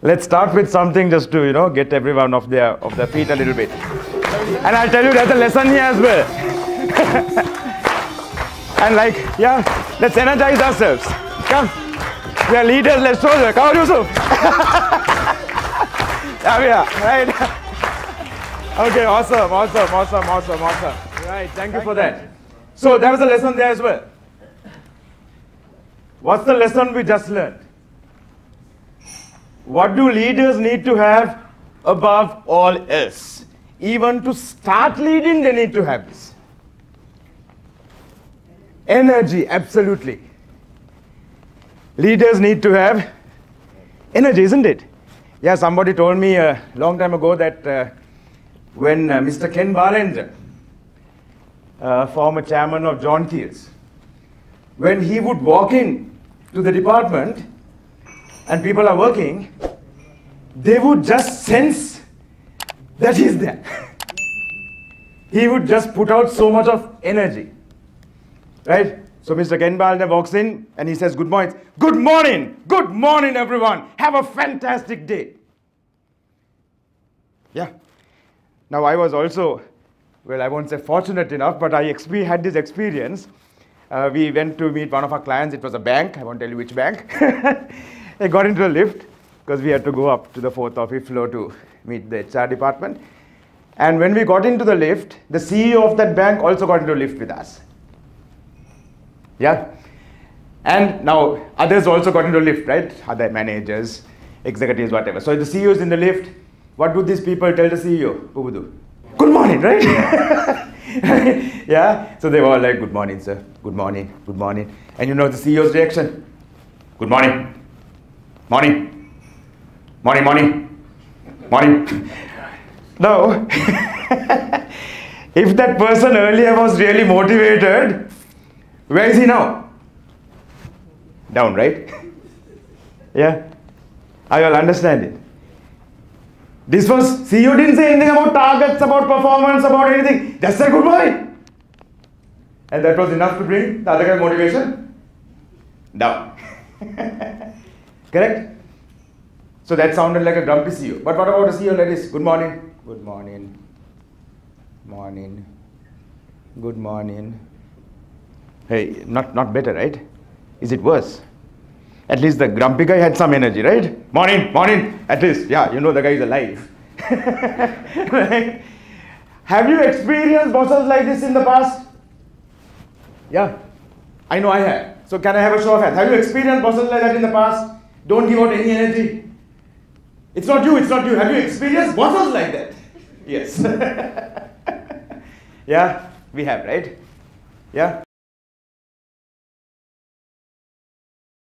Let's start with something just to, you know, get everyone off their feet a little bit. And I'll tell you, there's a lesson here as well. And like, yeah, let's energize ourselves. Come. We are leaders, let's show them. Come on, Yusuf. There we are, right? Okay, awesome. Right, thank you for that. So there was a lesson there as well. What's the lesson we just learned? What do leaders need to have above all else? Even to start leading, they need to have this. Energy, absolutely. Leaders need to have energy, isn't it? Yeah, somebody told me a long time ago that when Mr. Ken Balendra, former chairman of John Keels, when he would walk in to the department and people are working, they would just sense that he's there. He would just put out so much of energy, right? So Mr. Ken Balendra walks in and he says, good morning. Good morning. Good morning, everyone. Have a fantastic day. Yeah. Now I was also, well, I won't say fortunate enough, but I had this experience. We went to meet one of our clients. It was a bank. I won't tell you which bank. I got into a lift because we had to go up to the 4th or 5th floor to meet the HR department. And when we got into the lift, the CEO of that bank also got into a lift with us. Yeah. And now others also got into a lift, right? Other managers, executives, whatever. So the CEO is in the lift. What do these people tell the CEO? Ubudu. Good morning, right? Yeah. So they were all like, good morning, sir. Good morning. Good morning. And you know the CEO's reaction? Good morning. Morning. Morning, morning. Morning. Now, if that person earlier was really motivated, where is he now? Down, right? Yeah. I will understand it. This was, CEO didn't say anything about targets, about performance, about anything. Just say good morning. And that was enough to bring the other guy motivation down. Correct? So that sounded like a grumpy CEO. But what about a CEO like this? Good morning. Good morning. Morning. Good morning. Hey, not better, right? Is it worse? At least the grumpy guy had some energy, right? Morning, morning. At least, yeah, you know the guy is alive. Right? Have you experienced bosses like this in the past? Yeah, I know I have. So can I have a show of hands? Have you experienced bosses like that in the past? Don't give out any energy. It's not you, it's not you. Have you experienced bosses like that? Yes. Yeah, we have, right? Yeah.